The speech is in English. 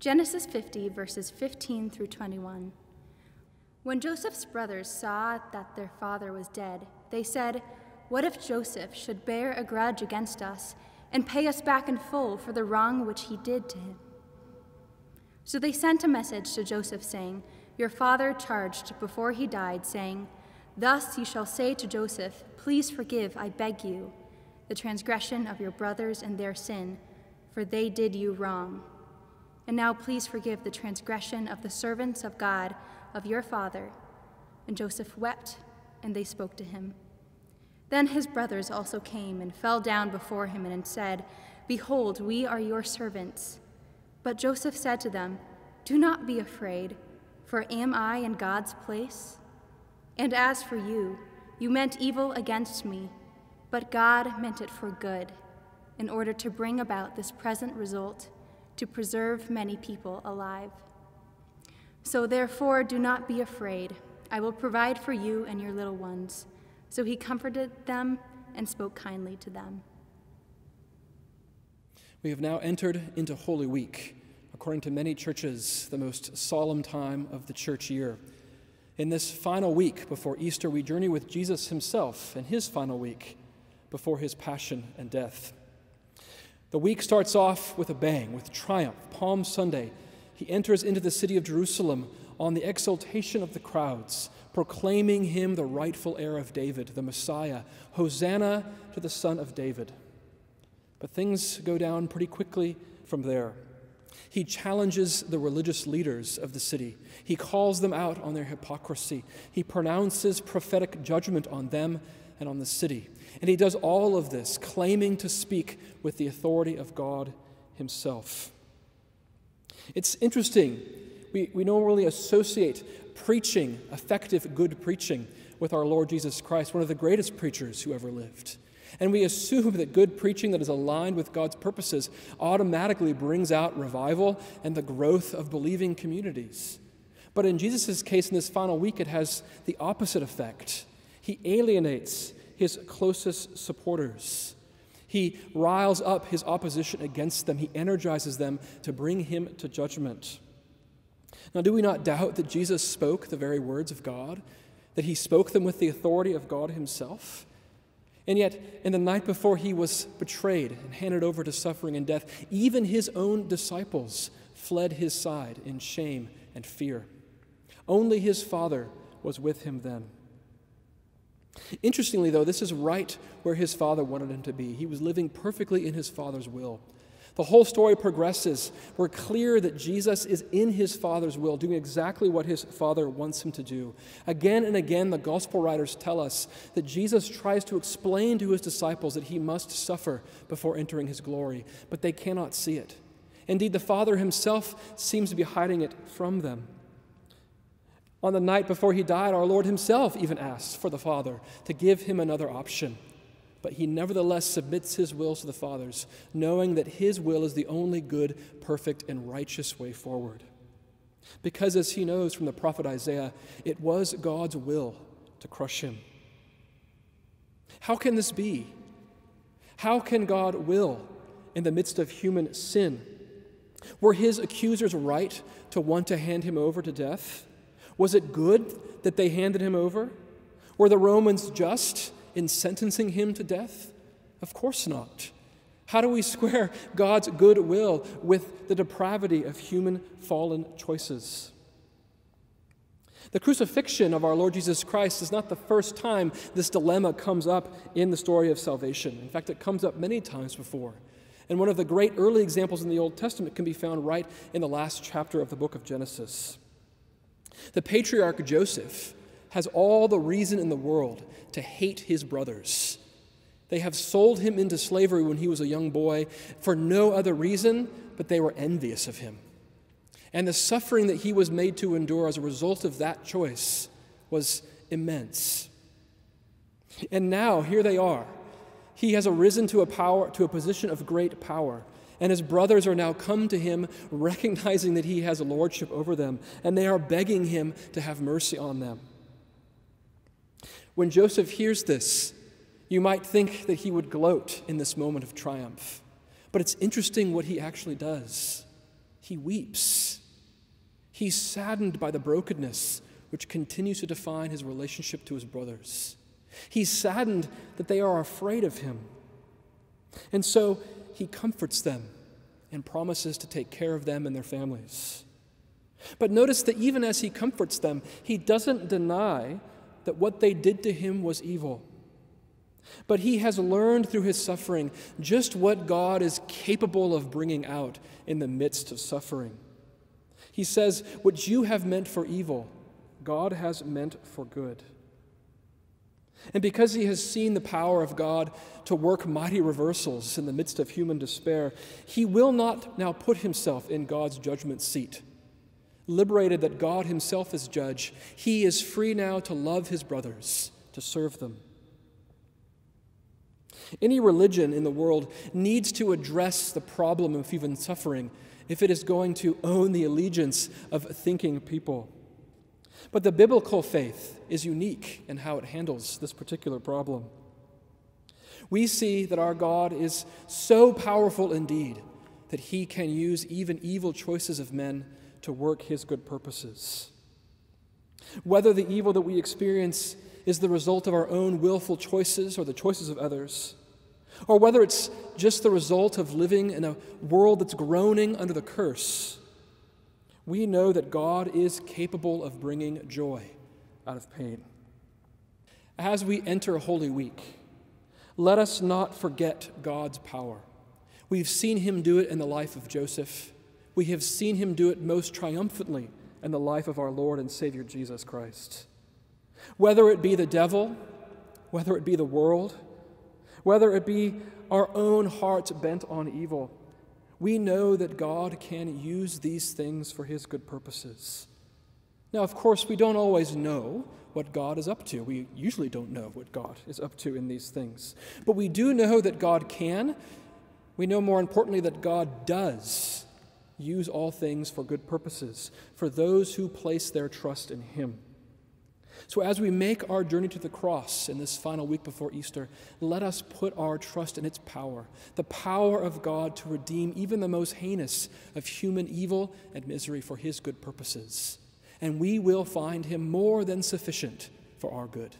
Genesis 50, verses 15 through 21. When Joseph's brothers saw that their father was dead, they said, "What if Joseph should bear a grudge against us and pay us back in full for the wrong which he did to him?" So they sent a message to Joseph saying, "Your father charged before he died, saying, 'Thus you shall say to Joseph, please forgive, I beg you, the transgression of your brothers and their sin, for they did you wrong. And now please forgive the transgression of the servants of God, of your father.' And Joseph wept, and they spoke to him. Then his brothers also came and fell down before him and said, 'Behold, we are your servants.' But Joseph said to them, 'Do not be afraid, for am I in God's place? And as for you, you meant evil against me, but God meant it for good, in order to bring about this present result, to preserve many people alive. So therefore, do not be afraid. I will provide for you and your little ones.' So he comforted them and spoke kindly to them." We have now entered into Holy Week, according to many churches, the most solemn time of the church year. In this final week before Easter, we journey with Jesus himself in his final week before his passion and death. The week starts off with a bang, with triumph. Palm Sunday, he enters into the city of Jerusalem on the exultation of the crowds, proclaiming him the rightful heir of David, the Messiah. Hosanna to the Son of David. But things go down pretty quickly from there. He challenges the religious leaders of the city. He calls them out on their hypocrisy. He pronounces prophetic judgment on them and on the city. And he does all of this, claiming to speak with the authority of God himself. It's interesting. We normally associate preaching, effective good preaching, with our Lord Jesus Christ, one of the greatest preachers who ever lived. And we assume that good preaching that is aligned with God's purposes automatically brings out revival and the growth of believing communities. But in Jesus' case, in this final week, it has the opposite effect. He alienates his closest supporters. He riles up his opposition against them. He energizes them to bring him to judgment. Now, do we not doubt that Jesus spoke the very words of God, that he spoke them with the authority of God himself? And yet, in the night before he was betrayed and handed over to suffering and death, even his own disciples fled his side in shame and fear. Only his Father was with him then. Interestingly, though, this is right where his Father wanted him to be. He was living perfectly in his Father's will. The whole story progresses. We're clear that Jesus is in his Father's will, doing exactly what his Father wants him to do. Again and again, the gospel writers tell us that Jesus tries to explain to his disciples that he must suffer before entering his glory, but they cannot see it. Indeed, the Father himself seems to be hiding it from them. On the night before he died, our Lord himself even asks for the Father to give him another option. But he nevertheless submits his will to the Father's, knowing that his will is the only good, perfect, and righteous way forward. Because as he knows from the prophet Isaiah, it was God's will to crush him. How can this be? How can God will in the midst of human sin? Were his accusers right to want to hand him over to death? Was it good that they handed him over? Were the Romans just in sentencing him to death? Of course not. How do we square God's good will with the depravity of human fallen choices? The crucifixion of our Lord Jesus Christ is not the first time this dilemma comes up in the story of salvation. In fact, it comes up many times before. And one of the great early examples in the Old Testament can be found right in the last chapter of the book of Genesis. The patriarch Joseph has all the reason in the world to hate his brothers. They have sold him into slavery when he was a young boy for no other reason, but they were envious of him. And the suffering that he was made to endure as a result of that choice was immense. And now, here they are. He has arisen to a position of great power. And his brothers are now come to him, recognizing that he has a lordship over them. And they are begging him to have mercy on them. When Joseph hears this, you might think that he would gloat in this moment of triumph. But it's interesting what he actually does. He weeps. He's saddened by the brokenness which continues to define his relationship to his brothers. He's saddened that they are afraid of him. And so he comforts them and promises to take care of them and their families. But notice that even as he comforts them, he doesn't deny that what they did to him was evil. But he has learned through his suffering just what God is capable of bringing out in the midst of suffering. He says, "What you have meant for evil, God has meant for good." And because he has seen the power of God to work mighty reversals in the midst of human despair, he will not now put himself in God's judgment seat. Liberated that God himself is judge, he is free now to love his brothers, to serve them. Any religion in the world needs to address the problem of human suffering if it is going to own the allegiance of thinking people. But the biblical faith is unique in how it handles this particular problem. We see that our God is so powerful indeed that he can use even evil choices of men to work his good purposes. Whether the evil that we experience is the result of our own willful choices or the choices of others, or whether it's just the result of living in a world that's groaning under the curse, we know that God is capable of bringing joy out of pain. As we enter Holy Week, let us not forget God's power. We've seen him do it in the life of Joseph. We have seen him do it most triumphantly in the life of our Lord and Savior Jesus Christ. Whether it be the devil, whether it be the world, whether it be our own hearts bent on evil, we know that God can use these things for his good purposes. Now, of course, we don't always know what God is up to. We usually don't know what God is up to in these things. But we do know that God can. We know, more importantly, that God does use all things for good purposes, for those who place their trust in him. So as we make our journey to the cross in this final week before Easter, let us put our trust in its power, the power of God to redeem even the most heinous of human evil and misery for his good purposes. And we will find him more than sufficient for our good.